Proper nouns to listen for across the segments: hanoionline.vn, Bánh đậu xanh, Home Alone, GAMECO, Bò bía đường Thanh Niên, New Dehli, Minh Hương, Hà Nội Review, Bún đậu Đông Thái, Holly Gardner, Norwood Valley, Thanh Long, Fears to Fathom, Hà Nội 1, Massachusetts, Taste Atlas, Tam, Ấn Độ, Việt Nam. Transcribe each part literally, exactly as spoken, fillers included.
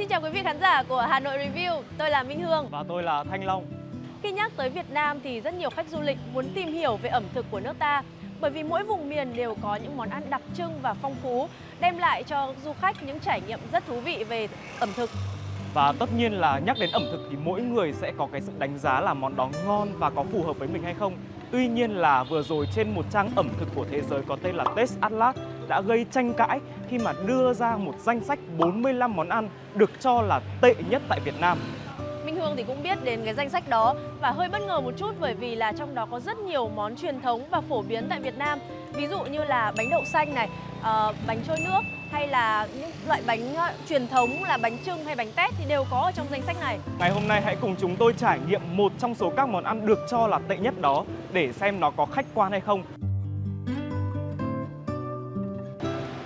Xin chào quý vị khán giả của Hà Nội Review, tôi là Minh Hương. Và tôi là Thanh Long. Khi nhắc tới Việt Nam thì rất nhiều khách du lịch muốn tìm hiểu về ẩm thực của nước ta, bởi vì mỗi vùng miền đều có những món ăn đặc trưng và phong phú, đem lại cho du khách những trải nghiệm rất thú vị về ẩm thực. Và tất nhiên là nhắc đến ẩm thực thì mỗi người sẽ có cái sự đánh giá là món đó ngon và có phù hợp với mình hay không. Tuy nhiên là vừa rồi trên một trang ẩm thực của thế giới có tên là Taste Atlas đã gây tranh cãi khi mà đưa ra một danh sách bốn mươi lăm món ăn được cho là tệ nhất tại Việt Nam. Minh Hương thì cũng biết đến cái danh sách đó và hơi bất ngờ một chút, bởi vì là trong đó có rất nhiều món truyền thống và phổ biến tại Việt Nam. Ví dụ như là bánh đậu xanh này, uh, bánh trôi nước, hay là những loại bánh uh, truyền thống là bánh chưng hay bánh tét thì đều có ở trong danh sách này. Ngày hôm nay hãy cùng chúng tôi trải nghiệm một trong số các món ăn được cho là tệ nhất đó để xem nó có khách quan hay không.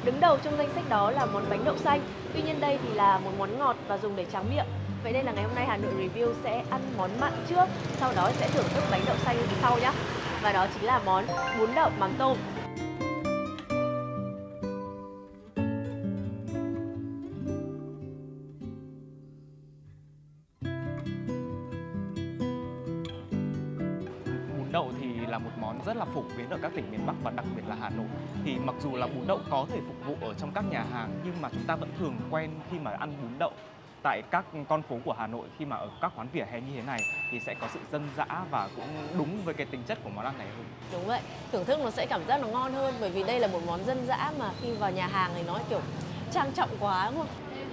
Đứng đầu trong danh sách đó là món bánh đậu xanh. Tuy nhiên đây thì là một món ngọt và dùng để tráng miệng. Vậy nên là ngày hôm nay Hà Nội Review sẽ ăn món mặn trước, sau đó sẽ thưởng thức bánh đậu xanh sau nhé. Và đó chính là món bún đậu mắm tôm. Bún đậu thì là một món rất là phổ biến ở các tỉnh miền Bắc và đặc biệt là Hà Nội. Thì mặc dù là bún đậu có thể phục vụ ở trong các nhà hàng, nhưng mà chúng ta vẫn thường quen khi mà ăn bún đậu tại các con phố của Hà Nội, khi mà ở các quán vỉa hè như thế này thì sẽ có sự dân dã và cũng đúng với cái tính chất của món ăn này hơn. Đúng vậy, thưởng thức nó sẽ cảm giác nó ngon hơn, bởi vì đây là một món dân dã mà khi vào nhà hàng thì nó kiểu trang trọng quá luôn.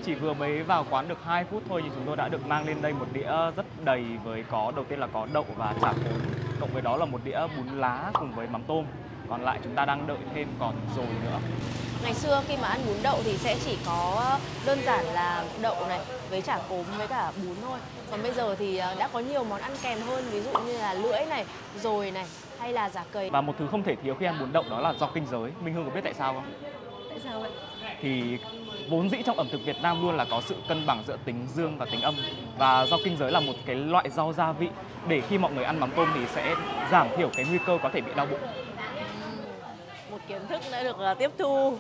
Chỉ vừa mới vào quán được hai phút thôi thì chúng tôi đã được mang lên đây một đĩa rất đầy, với có đầu tiên là có đậu và chả cốm, cộng với đó là một đĩa bún lá cùng với mắm tôm. Còn lại chúng ta đang đợi thêm còn dồi nữa. Ngày xưa khi mà ăn bún đậu thì sẽ chỉ có đơn giản là đậu này với chả cốm với cả bún thôi. Còn bây giờ thì đã có nhiều món ăn kèm hơn, ví dụ như là lưỡi này, dồi này, hay là giả cầy. Và một thứ không thể thiếu khi ăn bún đậu đó là rau kinh giới. Minh Hương có biết tại sao không? Tại sao vậy? Thì vốn dĩ trong ẩm thực Việt Nam luôn là có sự cân bằng giữa tính dương và tính âm. Và rau kinh giới là một cái loại rau gia vị để khi mọi người ăn mắm tôm thì sẽ giảm thiểu cái nguy cơ có thể bị đau bụng. Một kiến thức đã được tiếp thu.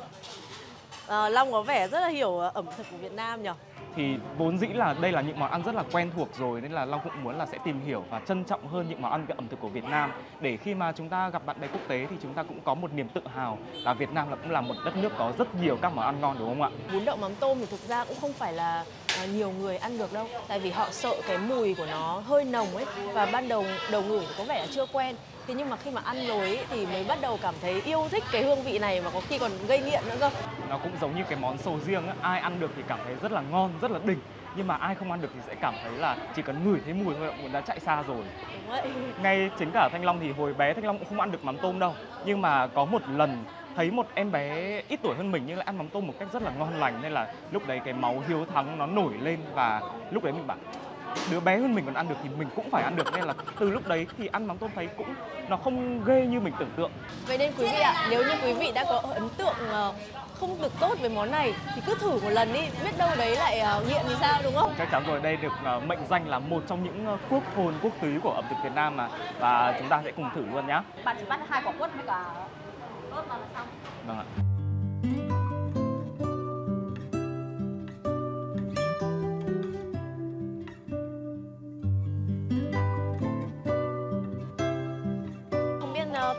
À, Long có vẻ rất là hiểu ẩm thực của Việt Nam nhỉ? Thì vốn dĩ là đây là những món ăn rất là quen thuộc rồi, nên là Long cũng muốn là sẽ tìm hiểu và trân trọng hơn những món ăn ẩm thực của Việt Nam, để khi mà chúng ta gặp bạn bè quốc tế thì chúng ta cũng có một niềm tự hào là Việt Nam là cũng là một đất nước có rất nhiều các món ăn ngon, đúng không ạ? Bún đậu mắm tôm thì thực ra cũng không phải là nhiều người ăn được đâu, tại vì họ sợ cái mùi của nó hơi nồng ấy, và ban đầu đầu ngửi có vẻ là chưa quen. Thế nhưng mà khi mà ăn rồi ấy, thì mới bắt đầu cảm thấy yêu thích cái hương vị này, mà có khi còn gây nghiện nữa cơ. Nó cũng giống như cái món sầu riêng ấy. Ai ăn được thì cảm thấy rất là ngon, rất là đỉnh, nhưng mà ai không ăn được thì sẽ cảm thấy là chỉ cần ngửi thấy mùi thôi cũng đã chạy xa rồi. Ngay chính cả Thanh Long thì hồi bé Thanh Long cũng không ăn được mắm tôm đâu, nhưng mà có một lần thấy một em bé ít tuổi hơn mình nhưng lại ăn mắm tôm một cách rất là ngon lành, nên là lúc đấy cái máu hiếu thắng nó nổi lên, và lúc đấy mình bảo đứa bé hơn mình còn ăn được thì mình cũng phải ăn được, nên là từ lúc đấy thì ăn mắm tôm thấy cũng nó không ghê như mình tưởng tượng. Vậy nên quý vị ạ, à, nếu như quý vị đã có ấn tượng không được tốt với món này thì cứ thử một lần đi, biết đâu đấy lại nghiện thì sao, đúng không? Chắc chắn rồi, đây được mệnh danh là một trong những quốc hồn quốc túy của ẩm thực Việt Nam mà, và chúng ta sẽ cùng thử luôn nhá. Bạn chỉ bắt hai quả quất với cả ớt vào là xong. Vâng ạ.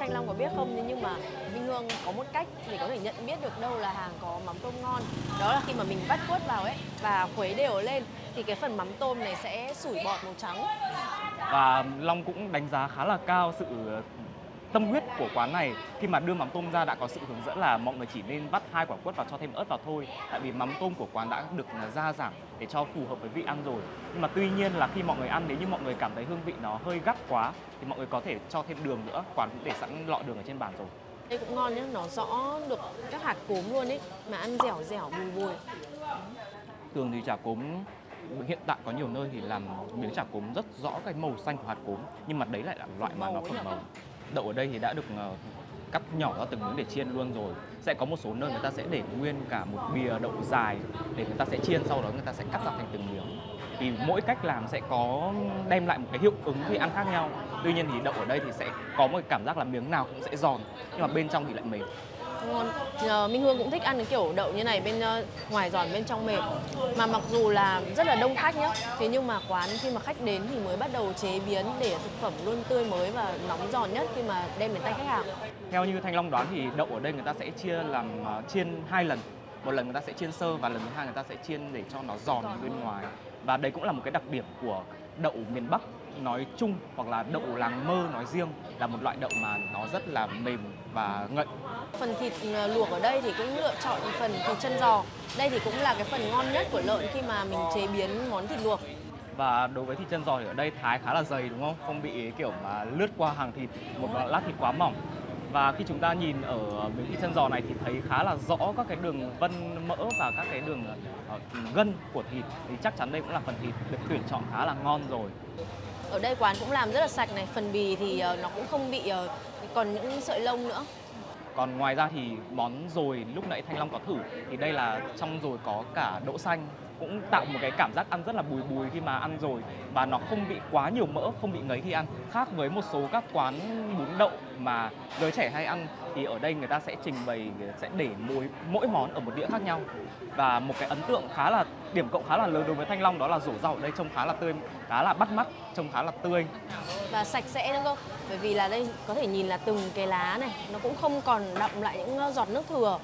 Thanh Long có biết không, nhưng mà Minh Hương có một cách để có thể nhận biết được đâu là hàng có mắm tôm ngon. Đó là khi mà mình vắt quất vào ấy và khuấy đều lên thì cái phần mắm tôm này sẽ sủi bọt màu trắng. Và Long cũng đánh giá khá là cao sự tâm huyết của quán này. Khi mà đưa mắm tôm ra đã có sự hướng dẫn là mọi người chỉ nên vắt hai quả quất và cho thêm ớt vào thôi, tại vì mắm tôm của quán đã được gia giảm để cho phù hợp với vị ăn rồi. Nhưng mà tuy nhiên là khi mọi người ăn, nếu như mọi người cảm thấy hương vị nó hơi gắt quá thì mọi người có thể cho thêm đường nữa. Quán cũng để sẵn lọ đường ở trên bàn rồi. Đây cũng ngon nhá, nó rõ được các hạt cốm luôn ấy, mà ăn dẻo dẻo bùi bùi. Thường thì chả cốm hiện tại có nhiều nơi thì làm miếng chả cốm rất rõ cái màu xanh của hạt cốm, nhưng mà đấy lại là loại mà nó phần màu. Đậu ở đây thì đã được uh, cắt nhỏ ra từng miếng để chiên luôn rồi. Sẽ có một số nơi người ta sẽ để nguyên cả một bìa đậu dài để người ta sẽ chiên, sau đó người ta sẽ cắt ra thành từng miếng. Thì mỗi cách làm sẽ có đem lại một cái hiệu ứng khi ăn khác nhau. Tuy nhiên thì đậu ở đây thì sẽ có một cái cảm giác là miếng nào cũng sẽ giòn, nhưng mà bên trong thì lại mềm. ngon. uh, Minh Hương cũng thích ăn cái kiểu đậu như này, bên uh, ngoài giòn bên trong mềm. Mà mặc dù là rất là đông khách nhá, thế nhưng mà quán khi mà khách đến thì mới bắt đầu chế biến để thực phẩm luôn tươi mới và nóng giòn nhất khi mà đem đến tay khách hàng. Theo như Thanh Long đoán thì đậu ở đây người ta sẽ chia làm uh, chiên hai lần. Một lần người ta sẽ chiên sơ và lần thứ hai người ta sẽ chiên để cho nó giòn bên ngoài. Và đấy cũng là một cái đặc điểm của đậu miền Bắc nói chung hoặc là đậu làng mơ nói riêng, là một loại đậu mà nó rất là mềm và ngậy. Phần thịt luộc ở đây thì cũng lựa chọn phần thịt chân giò. Đây thì cũng là cái phần ngon nhất của lợn khi mà mình chế biến món thịt luộc. Và đối với thịt chân giò thì ở đây thái khá là dày đúng không? Không bị kiểu mà lướt qua hàng thịt, một lát thịt quá mỏng. Và khi chúng ta nhìn ở miếng thịt chân giò này thì thấy khá là rõ các cái đường vân mỡ và các cái đường gân của thịt. Thì chắc chắn đây cũng là phần thịt được tuyển chọn khá là ngon rồi. Ở đây quán cũng làm rất là sạch này, phần bì thì nó cũng không bị còn những sợi lông nữa. Còn ngoài ra thì món dồi lúc nãy Thanh Long có thử thì đây là trong dồi có cả đỗ xanh, cũng tạo một cái cảm giác ăn rất là bùi bùi khi mà ăn rồi, và nó không bị quá nhiều mỡ, không bị ngấy khi ăn. Khác với một số các quán bún đậu mà giới trẻ hay ăn thì ở đây người ta sẽ trình bày, sẽ để mỗi, mỗi món ở một đĩa khác nhau. Và một cái ấn tượng khá là, điểm cộng khá là lớn đối với Thanh Long đó là rổ rau ở đây trông khá là tươi, khá là bắt mắt, trông khá là tươi và sạch sẽ nữa cơ. Bởi vì là đây có thể nhìn là từng cái lá này nó cũng không còn đọng lại những giọt nước thừa.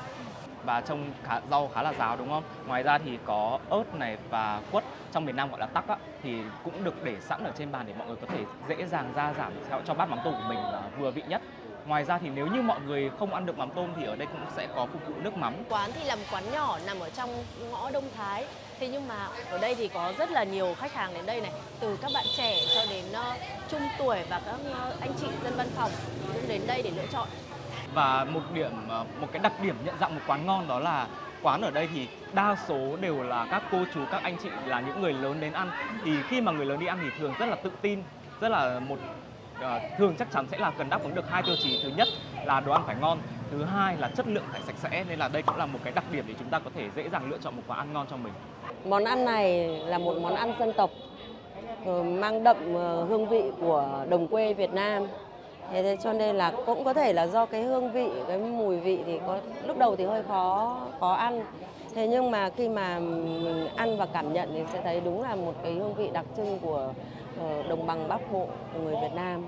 Và trông khá, rau khá là ráo đúng không? Ngoài ra thì có ớt này và quất, trong miền Nam gọi là tắc á, thì cũng được để sẵn ở trên bàn để mọi người có thể dễ dàng gia giảm theo cho bát mắm tôm của mình vừa vị nhất. Ngoài ra thì nếu như mọi người không ăn được mắm tôm thì ở đây cũng sẽ có phục vụ nước mắm. Quán thì làm quán nhỏ nằm ở trong ngõ Đông Thái. Thế nhưng mà ở đây thì có rất là nhiều khách hàng đến đây này, từ các bạn trẻ cho đến uh, trung tuổi và các uh, anh chị dân văn phòng cũng đến đây để lựa chọn. Và một điểm, một cái đặc điểm nhận dạng một quán ngon đó là quán ở đây thì đa số đều là các cô chú, các anh chị là những người lớn đến ăn. Thì khi mà người lớn đi ăn thì thường rất là tự tin, rất là một thường chắc chắn sẽ là cần đáp ứng được hai tiêu chí. Thứ nhất là đồ ăn phải ngon, thứ hai là chất lượng phải sạch sẽ. Nên là đây cũng là một cái đặc điểm để chúng ta có thể dễ dàng lựa chọn một quán ăn ngon cho mình. Món ăn này là một món ăn dân tộc mang đậm hương vị của đồng quê Việt Nam. Thế, thế cho nên là cũng có thể là do cái hương vị, cái mùi vị thì có lúc đầu thì hơi khó khó ăn. Thế nhưng mà khi mà mình ăn và cảm nhận thì sẽ thấy đúng là một cái hương vị đặc trưng của uh, đồng bằng Bắc Bộ của người Việt Nam.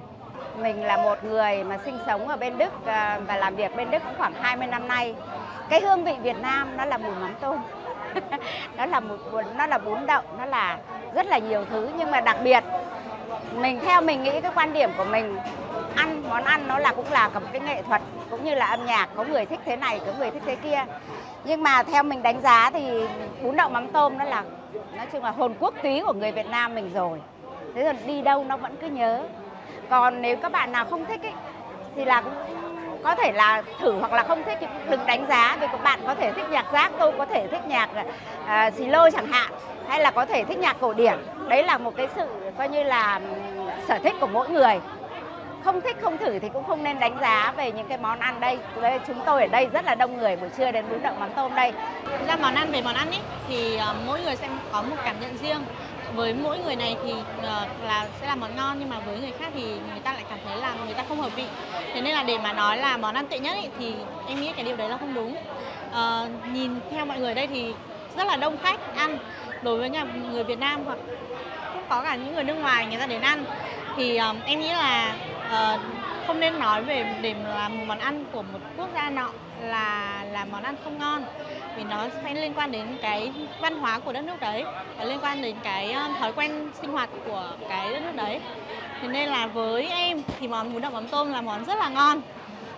Mình là một người mà sinh sống ở bên Đức và làm việc bên Đức khoảng hai mươi năm nay. Cái hương vị Việt Nam nó là mùi mắm tôm. Nó là một nó là bún đậu, nó là rất là nhiều thứ, nhưng mà đặc biệt mình theo mình nghĩ cái quan điểm của mình, ăn món ăn nó là cũng là cả một cái nghệ thuật cũng như là âm nhạc, có người thích thế này, có người thích thế kia. Nhưng mà theo mình đánh giá thì bún đậu mắm tôm nó là nói chung là hồn quốc túy của người Việt Nam mình rồi. Thế rồi đi đâu nó vẫn cứ nhớ. Còn nếu các bạn nào không thích ấy, thì là cũng có thể là thử hoặc là không thích thì cũng đừng đánh giá, vì các bạn có thể thích nhạc rap, tôi có thể thích nhạc uh, xì lô chẳng hạn, hay là có thể thích nhạc cổ điển. Đấy là một cái sự coi như là sở thích của mỗi người. Không thích không thử thì cũng không nên đánh giá về những cái món ăn đây. Chúng tôi ở đây rất là đông người buổi trưa đến bún đậu mắm tôm đây. Ra món ăn về món ăn ấy thì uh, mỗi người sẽ có một cảm nhận riêng. Với mỗi người này thì uh, là sẽ là món ngon, nhưng mà với người khác thì người ta lại cảm thấy là người ta không hợp vị. Thế nên là để mà nói là món ăn tệ nhất ấy, thì em nghĩ cái điều đấy là không đúng. Uh, nhìn theo mọi người đây thì rất là đông khách ăn. Đối với nhà người Việt Nam hoặc cũng có cả những người nước ngoài người ta đến ăn thì uh, em nghĩ là Uh, không nên nói về để là một món ăn của một quốc gia nọ là là món ăn không ngon, vì nó sẽ liên quan đến cái văn hóa của đất nước đấy, liên quan đến cái thói quen sinh hoạt của cái đất nước đấy. Thế nên là với em thì món bún đậu mắm tôm là món rất là ngon,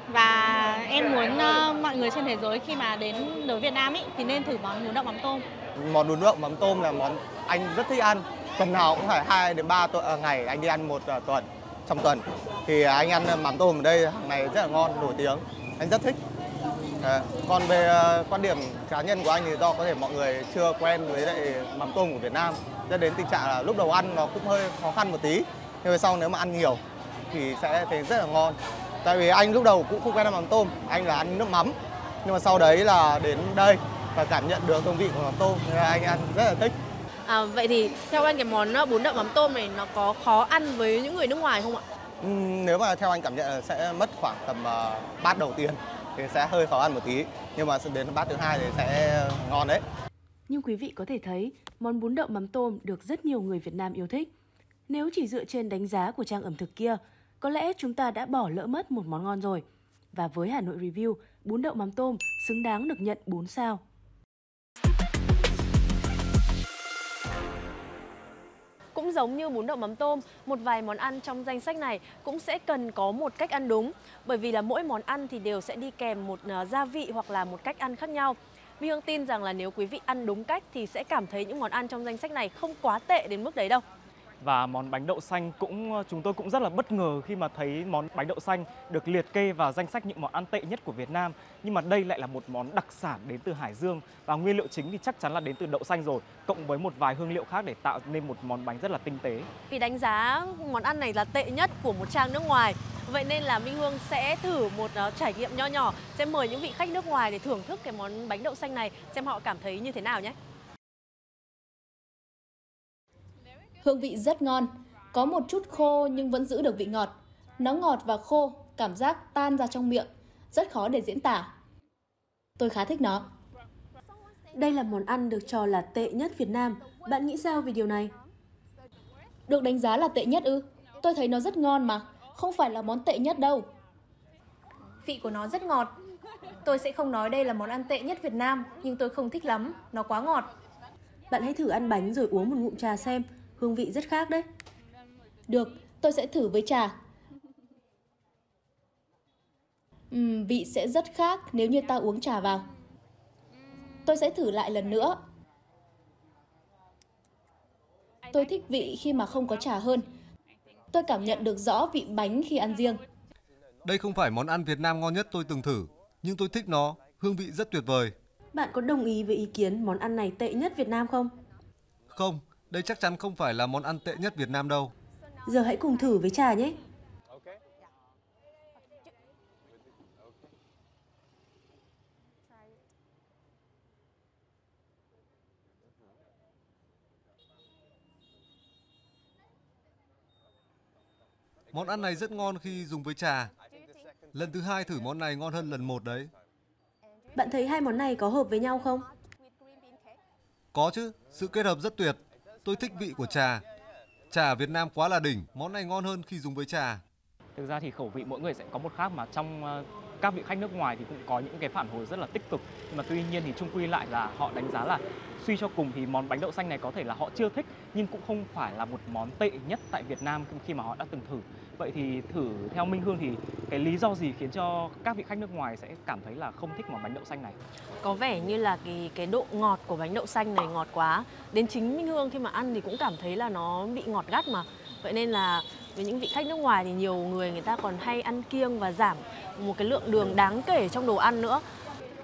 và em muốn uh, mọi người trên thế giới khi mà đến đối Việt Nam ý, thì nên thử món bún đậu mắm tôm. Món bún đậu mắm tôm là món anh rất thích ăn, tuần nào cũng phải hai đến ba ngày anh đi ăn một uh, tuần. Trong tuần thì anh ăn mắm tôm ở đây hàng ngày rất là ngon, nổi tiếng, anh rất thích. À, còn về quan điểm cá nhân của anh thì do có thể mọi người chưa quen với lại mắm tôm của Việt Nam, dẫn đến tình trạng là lúc đầu ăn nó cũng hơi khó khăn một tí, nhưng về sau nếu mà ăn nhiều thì sẽ thấy rất là ngon. Tại vì anh lúc đầu cũng không quen ăn mắm tôm, anh là ăn nước mắm, nhưng mà sau đấy là đến đây và cảm nhận được hương vị của mắm tôm nên là anh ăn rất là thích. À, vậy thì theo anh cái món bún đậu mắm tôm này nó có khó ăn với những người nước ngoài không ạ? Ừ, nếu mà theo anh cảm nhận là sẽ mất khoảng tầm uh, bát đầu tiên thì sẽ hơi khó ăn một tí, nhưng mà đến bát thứ hai thì sẽ ngon đấy. Nhưng quý vị có thể thấy, món bún đậu mắm tôm được rất nhiều người Việt Nam yêu thích. Nếu chỉ dựa trên đánh giá của trang ẩm thực kia, có lẽ chúng ta đã bỏ lỡ mất một món ngon rồi. Và với Hà Nội Review, bún đậu mắm tôm xứng đáng được nhận bốn sao. Cũng giống như bún đậu mắm tôm, một vài món ăn trong danh sách này cũng sẽ cần có một cách ăn đúng. Bởi vì là mỗi món ăn thì đều sẽ đi kèm một gia vị hoặc là một cách ăn khác nhau. Minh Hương tin rằng là nếu quý vị ăn đúng cách thì sẽ cảm thấy những món ăn trong danh sách này không quá tệ đến mức đấy đâu. Và món bánh đậu xanh cũng chúng tôi cũng rất là bất ngờ khi mà thấy món bánh đậu xanh được liệt kê vào danh sách những món ăn tệ nhất của Việt Nam. Nhưng mà đây lại là một món đặc sản đến từ Hải Dương, và nguyên liệu chính thì chắc chắn là đến từ đậu xanh rồi, cộng với một vài hương liệu khác để tạo nên một món bánh rất là tinh tế. Vì đánh giá món ăn này là tệ nhất của một trang nước ngoài, vậy nên là Minh Hương sẽ thử một trải nghiệm nho nhỏ, sẽ mời những vị khách nước ngoài để thưởng thức cái món bánh đậu xanh này, xem họ cảm thấy như thế nào nhé. Hương vị rất ngon, có một chút khô nhưng vẫn giữ được vị ngọt. Nó ngọt và khô, cảm giác tan ra trong miệng, rất khó để diễn tả. Tôi khá thích nó. Đây là món ăn được cho là tệ nhất Việt Nam. Bạn nghĩ sao về điều này? Được đánh giá là tệ nhất ư? Tôi thấy nó rất ngon mà, không phải là món tệ nhất đâu. Vị của nó rất ngọt. Tôi sẽ không nói đây là món ăn tệ nhất Việt Nam, nhưng tôi không thích lắm, nó quá ngọt. Bạn hãy thử ăn bánh rồi uống một ngụm trà xem. Hương vị rất khác đấy. Được, tôi sẽ thử với trà. Uhm, vị sẽ rất khác nếu như ta uống trà vào. Tôi sẽ thử lại lần nữa. Tôi thích vị khi mà không có trà hơn. Tôi cảm nhận được rõ vị bánh khi ăn riêng. Đây không phải món ăn Việt Nam ngon nhất tôi từng thử, nhưng tôi thích nó, hương vị rất tuyệt vời. Bạn có đồng ý với ý kiến món ăn này tệ nhất Việt Nam không? Không. Đây chắc chắn không phải là món ăn tệ nhất Việt Nam đâu. Giờ hãy cùng thử với trà nhé. Món ăn này rất ngon khi dùng với trà. Lần thứ hai thử món này ngon hơn lần một đấy. Bạn thấy hai món này có hợp với nhau không? Có chứ, sự kết hợp rất tuyệt. Tôi thích vị của trà. Trà Việt Nam quá là đỉnh, món này ngon hơn khi dùng với trà. Thực ra thì khẩu vị mỗi người sẽ có một khác, mà trong các vị khách nước ngoài thì cũng có những cái phản hồi rất là tích cực. Nhưng mà tuy nhiên thì chung quy lại là họ đánh giá là suy cho cùng thì món bánh đậu xanh này có thể là họ chưa thích, nhưng cũng không phải là một món tệ nhất tại Việt Nam khi mà họ đã từng thử. Vậy thì thử theo Minh Hương thì cái lý do gì khiến cho các vị khách nước ngoài sẽ cảm thấy là không thích món bánh đậu xanh này? Có vẻ như là cái cái độ ngọt của bánh đậu xanh này ngọt quá. Đến chính Minh Hương khi mà ăn thì cũng cảm thấy là nó bị ngọt gắt mà. Vậy nên là với những vị khách nước ngoài thì nhiều người người ta còn hay ăn kiêng và giảm một cái lượng đường đáng kể trong đồ ăn nữa.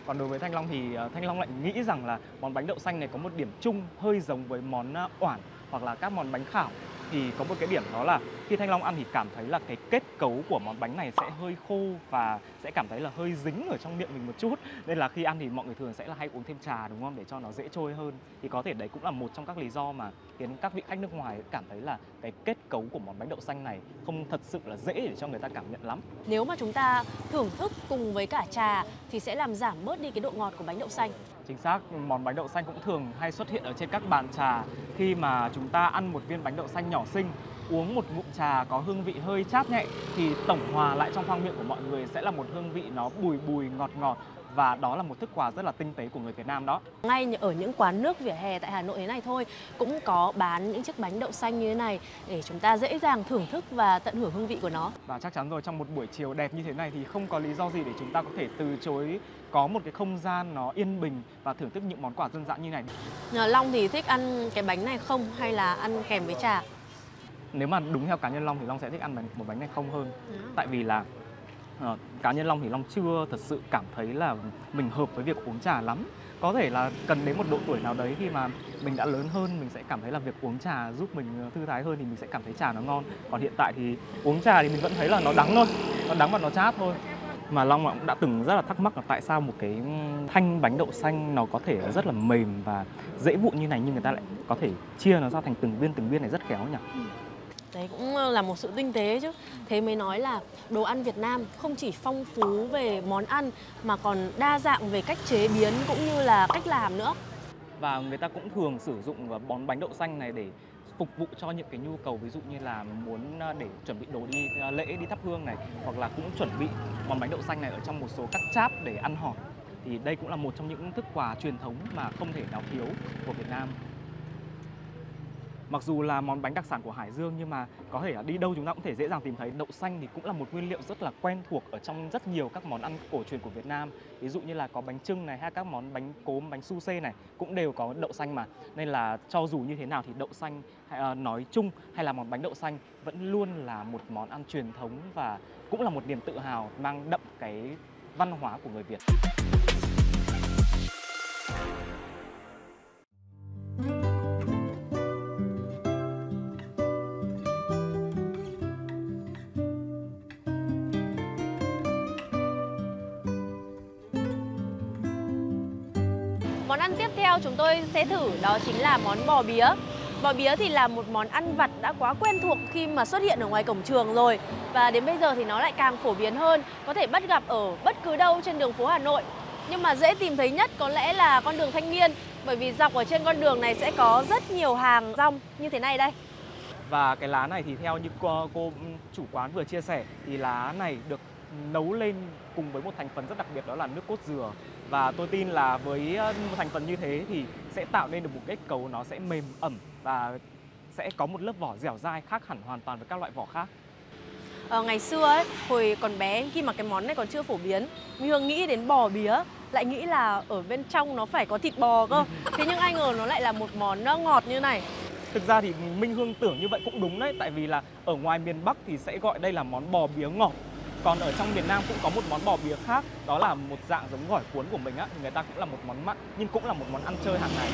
Còn đối với Thanh Long thì Thanh Long lại nghĩ rằng là món bánh đậu xanh này có một điểm chung hơi giống với món oản hoặc là các món bánh khảo. Thì có một cái điểm đó là khi Thanh Long ăn thì cảm thấy là cái kết cấu của món bánh này sẽ hơi khô và sẽ cảm thấy là hơi dính ở trong miệng mình một chút. Nên là khi ăn thì mọi người thường sẽ là hay uống thêm trà, đúng không? Để cho nó dễ trôi hơn. Thì có thể đấy cũng là một trong các lý do mà khiến các vị khách nước ngoài cảm thấy là cái kết cấu của món bánh đậu xanh này không thật sự là dễ để cho người ta cảm nhận lắm. Nếu mà chúng ta thưởng thức cùng với cả trà thì sẽ làm giảm bớt đi cái độ ngọt của bánh đậu xanh. Chính xác, món bánh đậu xanh cũng thường hay xuất hiện ở trên các bàn trà. Khi mà chúng ta ăn một viên bánh đậu xanh nhỏ xinh, uống một ngụm trà có hương vị hơi chát nhẹ, thì tổng hòa lại trong khoang miệng của mọi người sẽ là một hương vị nó bùi bùi ngọt ngọt. Và đó là một thức quà rất là tinh tế của người Việt Nam đó. Ngay ở những quán nước vỉa hè tại Hà Nội thế này thôi cũng có bán những chiếc bánh đậu xanh như thế này để chúng ta dễ dàng thưởng thức và tận hưởng hương vị của nó. Và chắc chắn rồi, trong một buổi chiều đẹp như thế này thì không có lý do gì để chúng ta có thể từ chối có một cái không gian nó yên bình và thưởng thức những món quà dân dã như này. Long thì thích ăn cái bánh này không hay là ăn kèm với trà? Nếu mà đúng theo cá nhân Long thì Long sẽ thích ăn một bánh này không hơn. Ừ. Tại vì là À, cá nhân Long thì Long chưa thật sự cảm thấy là mình hợp với việc uống trà lắm. Có thể là cần đến một độ tuổi nào đấy khi mà mình đã lớn hơn, mình sẽ cảm thấy là việc uống trà giúp mình thư thái hơn thì mình sẽ cảm thấy trà nó ngon. Còn hiện tại thì uống trà thì mình vẫn thấy là nó đắng thôi, nó đắng và nó chát thôi. Mà Long cũng đã từng rất là thắc mắc là tại sao một cái thanh bánh đậu xanh nó có thể rất là mềm và dễ vụn như này nhưng người ta lại có thể chia nó ra thành từng viên từng viên này rất khéo nhỉ? Đấy cũng là một sự tinh tế chứ. Thế mới nói là đồ ăn Việt Nam không chỉ phong phú về món ăn mà còn đa dạng về cách chế biến cũng như là cách làm nữa. Và người ta cũng thường sử dụng món bánh đậu xanh này để phục vụ cho những cái nhu cầu ví dụ như là muốn để chuẩn bị đồ đi lễ, đi thắp hương này, hoặc là cũng chuẩn bị món bánh đậu xanh này ở trong một số các cháp để ăn hỏi. Thì đây cũng là một trong những thức quà truyền thống mà không thể nào thiếu của Việt Nam. Mặc dù là món bánh đặc sản của Hải Dương nhưng mà có thể là đi đâu chúng ta cũng thể dễ dàng tìm thấy. Đậu xanh thì cũng là một nguyên liệu rất là quen thuộc ở trong rất nhiều các món ăn cổ truyền của Việt Nam. Ví dụ như là có bánh chưng này hay các món bánh cốm, bánh su xê này cũng đều có đậu xanh mà. Nên là cho dù như thế nào thì đậu xanh nói chung hay là món bánh đậu xanh vẫn luôn là một món ăn truyền thống và cũng là một niềm tự hào mang đậm cái văn hóa của người Việt. Món ăn tiếp theo chúng tôi sẽ thử đó chính là món bò bía. Bò bía thì là một món ăn vặt đã quá quen thuộc khi mà xuất hiện ở ngoài cổng trường rồi. Và đến bây giờ thì nó lại càng phổ biến hơn, có thể bắt gặp ở bất cứ đâu trên đường phố Hà Nội. Nhưng mà dễ tìm thấy nhất có lẽ là con đường Thanh Niên, bởi vì dọc ở trên con đường này sẽ có rất nhiều hàng rong như thế này đây. Và cái lá này thì theo như cô, cô chủ quán vừa chia sẻ thì lá này được nấu lên cùng với một thành phần rất đặc biệt, đó là nước cốt dừa. Và tôi tin là với một thành phần như thế thì sẽ tạo nên được một kết cấu nó sẽ mềm ẩm và sẽ có một lớp vỏ dẻo dai khác hẳn hoàn toàn với các loại vỏ khác. À, ngày xưa ấy, hồi còn bé khi mà cái món này còn chưa phổ biến, mình thường nghĩ đến bò bía lại nghĩ là ở bên trong nó phải có thịt bò cơ. Thế nhưng ai ngờ nó lại là một món ngọt như này. Thực ra thì Minh Hương tưởng như vậy cũng đúng đấy, tại vì là ở ngoài miền Bắc thì sẽ gọi đây là món bò bía ngọt. Còn ở trong miền Nam cũng có một món bò bía khác, đó là một dạng giống gỏi cuốn của mình á, người ta cũng là một món mặn nhưng cũng là một món ăn chơi hàng ngày.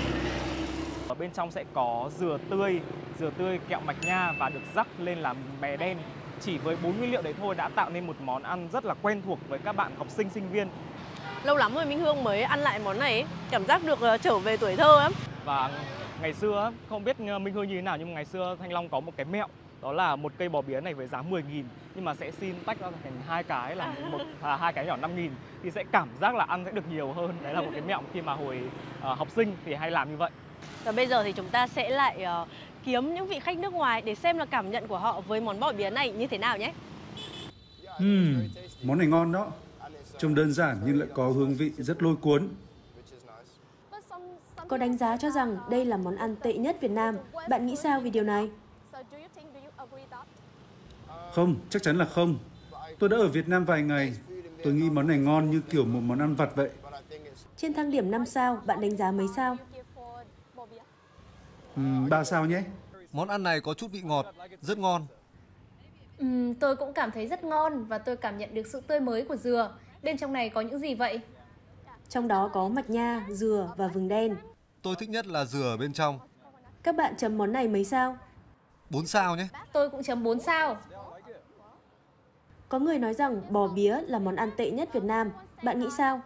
Ở bên trong sẽ có dừa tươi, dừa tươi, kẹo mạch nha và được rắc lên là mè đen. Chỉ với bốn nguyên liệu đấy thôi đã tạo nên một món ăn rất là quen thuộc với các bạn học sinh, sinh viên. Lâu lắm rồi Minh Hương mới ăn lại món này, cảm giác được trở về tuổi thơ lắm. Và ngày xưa không biết Minh Hương như thế nào nhưng ngày xưa Thanh Long có một cái mẹo, đó là một cây bò bía này với giá mười nghìn nhưng mà sẽ xin tách ra thành hai cái là một à, hai cái nhỏ năm nghìn thì sẽ cảm giác là ăn sẽ được nhiều hơn. Đấy là một cái mẹo khi mà hồi uh, học sinh thì hay làm như vậy. Và bây giờ thì chúng ta sẽ lại uh, kiếm những vị khách nước ngoài để xem là cảm nhận của họ với món bò bía này như thế nào nhé. Uhm, món này ngon đó. Trông đơn giản nhưng lại có hương vị rất lôi cuốn. Có đánh giá cho rằng đây là món ăn tệ nhất Việt Nam. Bạn nghĩ sao về điều này? Không, chắc chắn là không. Tôi đã ở Việt Nam vài ngày. Tôi nghĩ món này ngon như kiểu một món ăn vặt vậy. Trên thang điểm năm sao, bạn đánh giá mấy sao? Ừ, ba sao nhé. Món ăn này có chút vị ngọt, rất ngon. Ừ, tôi cũng cảm thấy rất ngon và tôi cảm nhận được sự tươi mới của dừa. Bên trong này có những gì vậy? Trong đó có mạch nha, dừa và vừng đen. Tôi thích nhất là dừa bên trong. Các bạn chấm món này mấy sao? bốn sao nhé. Tôi cũng chấm bốn sao. Có người nói rằng bò bía là món ăn tệ nhất Việt Nam. Bạn nghĩ sao?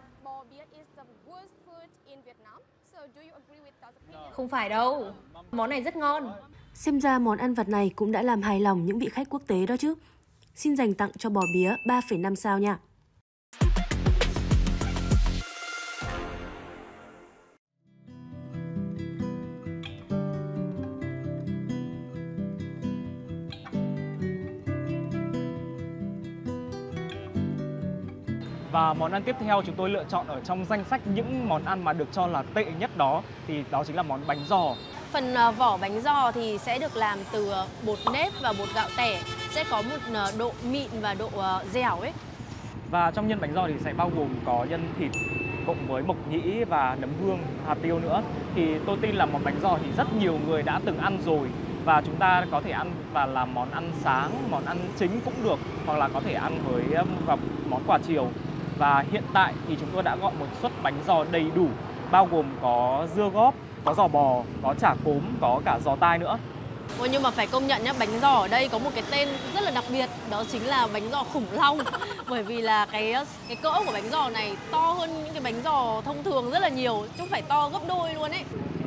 Không phải đâu. Món này rất ngon. Xem ra món ăn vặt này cũng đã làm hài lòng những vị khách quốc tế đó chứ. Xin dành tặng cho bò bía ba phẩy năm sao nha. Và món ăn tiếp theo chúng tôi lựa chọn ở trong danh sách những món ăn mà được cho là tệ nhất đó thì đó chính là món bánh giò. Phần vỏ bánh giò thì sẽ được làm từ bột nếp và bột gạo tẻ, sẽ có một độ mịn và độ dẻo ấy. Và trong nhân bánh giò thì sẽ bao gồm có nhân thịt cộng với mộc nhĩ và nấm hương, hạt tiêu nữa. Thì tôi tin là món bánh giò thì rất nhiều người đã từng ăn rồi. Và chúng ta có thể ăn và làm món ăn sáng, món ăn chính cũng được, hoặc là có thể ăn với món quà chiều. Và hiện tại thì chúng tôi đã gọi một suất bánh giò đầy đủ, bao gồm có dưa góp, có giò bò, có chả cốm, có cả giò tai nữa. Ô, nhưng mà phải công nhận nhá, bánh giò ở đây có một cái tên rất là đặc biệt, đó chính là bánh giò khủng long. Bởi vì là cái cái cỡ của bánh giò này to hơn những cái bánh giò thông thường rất là nhiều, chứ không phải to gấp đôi luôn ấy.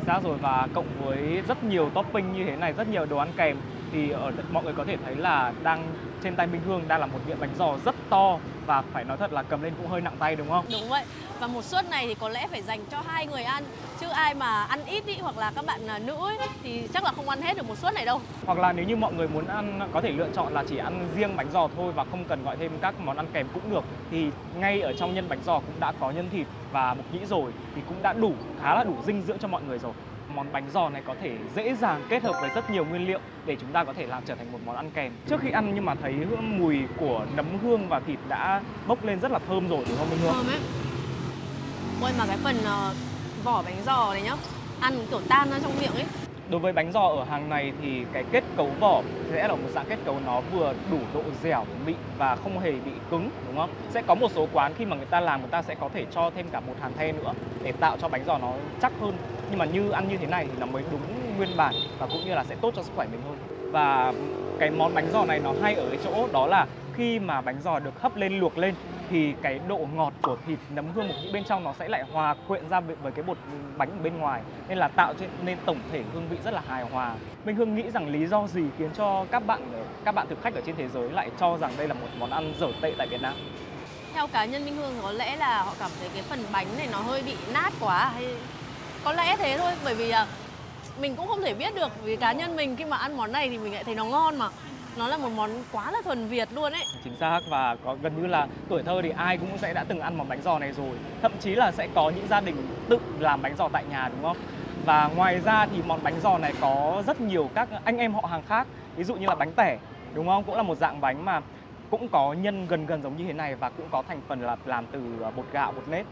ra rồi, và cộng với rất nhiều topping như thế này, rất nhiều đồ ăn kèm, thì ở mọi người có thể thấy là đang trên tay Minh Hương đang là một miệng bánh giò rất to, và phải nói thật là cầm lên cũng hơi nặng tay, đúng không? Đúng vậy. Và một suất này thì có lẽ phải dành cho hai người ăn, chứ ai mà ăn ít ý, hoặc là các bạn nữ ý, thì chắc là không ăn hết được một suất này đâu. Hoặc là nếu như mọi người muốn ăn, có thể lựa chọn là chỉ ăn riêng bánh giò thôi và không cần gọi thêm các món ăn kèm cũng được. Thì ngay ở trong nhân bánh giò cũng đã có nhân thịt và mộc nhĩ rồi, thì cũng đã đủ, khá là đủ dinh dưỡng cho mọi người rồi. Món bánh giò này có thể dễ dàng kết hợp với rất nhiều nguyên liệu để chúng ta có thể làm trở thành một món ăn kèm. Trước khi ăn nhưng mà thấy mùi của nấm hương và thịt đã bốc lên rất là thơm rồi, đúng không Minh Hương? Thơm ấy. Ôi mà cái phần uh, vỏ bánh giò này nhá, ăn kiểu tan ra trong miệng ấy. Đối với bánh giò ở hàng này thì cái kết cấu vỏ sẽ là một dạng kết cấu nó vừa đủ độ dẻo, mịn và không hề bị cứng, đúng không? Sẽ có một số quán khi mà người ta làm, người ta sẽ có thể cho thêm cả một hàn the nữa để tạo cho bánh giò nó chắc hơn. Nhưng mà như ăn như thế này thì nó mới đúng nguyên bản và cũng như là sẽ tốt cho sức khỏe mình hơn. Và cái món bánh giò này nó hay ở cái chỗ đó là khi mà bánh giò được hấp lên, luộc lên thì cái độ ngọt của thịt, nấm hương, mộc nhĩ bên trong nó sẽ lại hòa quyện ra với cái bột bánh ở bên ngoài, nên là tạo nên tổng thể hương vị rất là hài hòa. Minh Hương nghĩ rằng lý do gì khiến cho các bạn các bạn thực khách ở trên thế giới lại cho rằng đây là một món ăn dở tệ tại Việt Nam? Theo cá nhân Minh Hương, có lẽ là họ cảm thấy cái phần bánh này nó hơi bị nát quá, hay có lẽ thế thôi, bởi vì mình cũng không thể biết được, vì cá nhân mình khi mà ăn món này thì mình lại thấy nó ngon mà. Nó là một món quá là thuần Việt luôn ấy. Chính xác, và có gần như là tuổi thơ thì ai cũng sẽ đã từng ăn món bánh giò này rồi. Thậm chí là sẽ có những gia đình tự làm bánh giò tại nhà, đúng không? Và ngoài ra thì món bánh giò này có rất nhiều các anh em họ hàng khác. Ví dụ như là bánh tẻ, đúng không? Cũng là một dạng bánh mà cũng có nhân gần gần giống như thế này, và cũng có thành phần là làm từ bột gạo, bột nếp.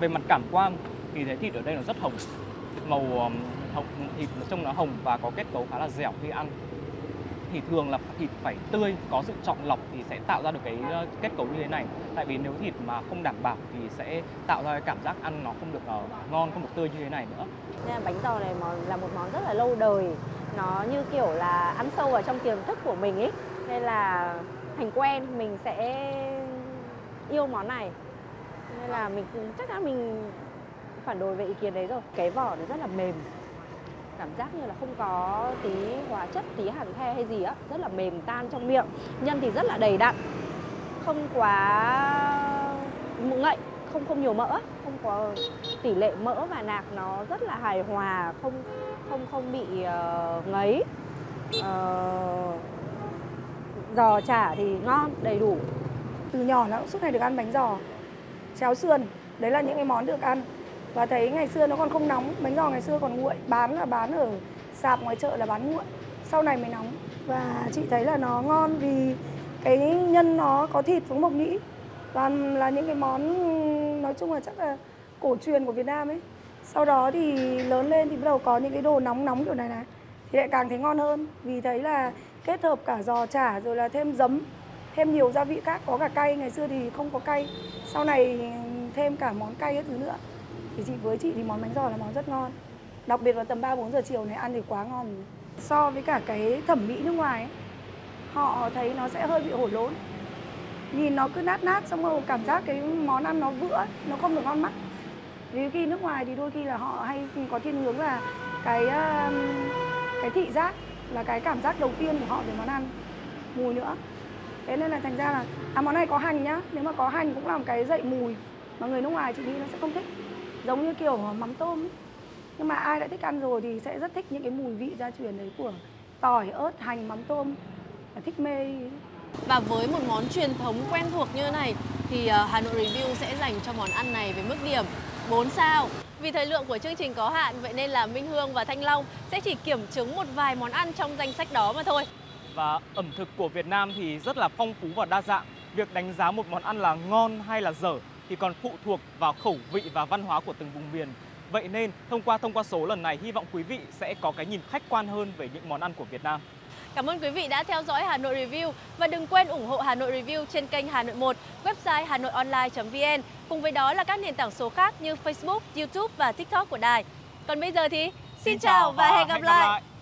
Về mặt cảm quan thì thấy thịt ở đây nó rất hồng, màu hồng, thịt trông nó hồng và có kết cấu khá là dẻo khi ăn. Thì thường là thịt phải tươi, có sự chọn lọc thì sẽ tạo ra được cái kết cấu như thế này. Tại vì nếu thịt mà không đảm bảo thì sẽ tạo ra cái cảm giác ăn nó không được ngon, không được tươi như thế này nữa. Nên bánh giò này là một món rất là lâu đời, nó như kiểu là ăn sâu vào trong tiềm thức của mình ấy, nên là thành quen mình sẽ yêu món này. Nên là mình chắc là mình phản đối về ý kiến đấy rồi. Cái vỏ nó rất là mềm, cảm giác như là không có tí hóa chất, tí hàn the hay gì á, rất là mềm tan trong miệng. Nhân thì rất là đầy đặn, không quá ngậy, không không nhiều mỡ, không có tỷ lệ mỡ và nạc, nó rất là hài hòa, không không không bị uh, ngấy. Uh, giò chả thì ngon, đầy đủ. Từ nhỏ nó suốt ngày được ăn bánh giò, cháo sườn, đấy là những cái món được ăn. Và thấy ngày xưa nó còn không nóng, bánh giò ngày xưa còn nguội, bán là bán ở sạp ngoài chợ là bán nguội, sau này mới nóng. Và chị thấy là nó ngon vì cái nhân nó có thịt với mộc nhĩ, và là những cái món nói chung là chắc là cổ truyền của Việt Nam ấy. Sau đó thì lớn lên thì bắt đầu có những cái đồ nóng nóng kiểu này này, thì lại càng thấy ngon hơn, vì thấy là kết hợp cả giò chả rồi là thêm giấm, thêm nhiều gia vị khác, có cả cay, ngày xưa thì không có cay, sau này thêm cả món cay các thứ nữa. Thì chị với chị thì món bánh giò là món rất ngon, đặc biệt vào tầm ba bốn giờ chiều này ăn thì quá ngon. So với cả cái thẩm mỹ nước ngoài ấy, họ thấy nó sẽ hơi bị hổ lốn, nhìn nó cứ nát nát, xong rồi cảm giác cái món ăn nó vữa, nó không được ngon mắt. Vì khi nước ngoài thì đôi khi là họ hay có thiên hướng là cái cái thị giác là cái cảm giác đầu tiên của họ về món ăn, mùi nữa. Thế nên là thành ra là à, món này có hành nhá, nếu mà có hành cũng làm cái dậy mùi mà người nước ngoài chị nghĩ nó sẽ không thích, giống như kiểu mắm tôm ấy. Nhưng mà ai đã thích ăn rồi thì sẽ rất thích những cái mùi vị gia truyền đấy của tỏi, ớt, hành, mắm tôm, là thích mê. Và với một món truyền thống quen thuộc như thế này thì Hà Nội Review sẽ dành cho món ăn này với mức điểm bốn sao. Vì thời lượng của chương trình có hạn, vậy nên là Minh Hương và Thanh Long sẽ chỉ kiểm chứng một vài món ăn trong danh sách đó mà thôi. Và ẩm thực của Việt Nam thì rất là phong phú và đa dạng. Việc đánh giá một món ăn là ngon hay là dở thì còn phụ thuộc vào khẩu vị và văn hóa của từng vùng miền. Vậy nên thông qua thông qua số lần này, hy vọng quý vị sẽ có cái nhìn khách quan hơn về những món ăn của Việt Nam. Cảm ơn quý vị đã theo dõi Hà Nội Review và đừng quên ủng hộ Hà Nội Review trên kênh Hà Nội một, website hanoionline chấm vn, cùng với đó là các nền tảng số khác như Facebook, YouTube và TikTok của đài. Còn bây giờ thì xin, xin chào và hẹn gặp, hẹn gặp lại. lại.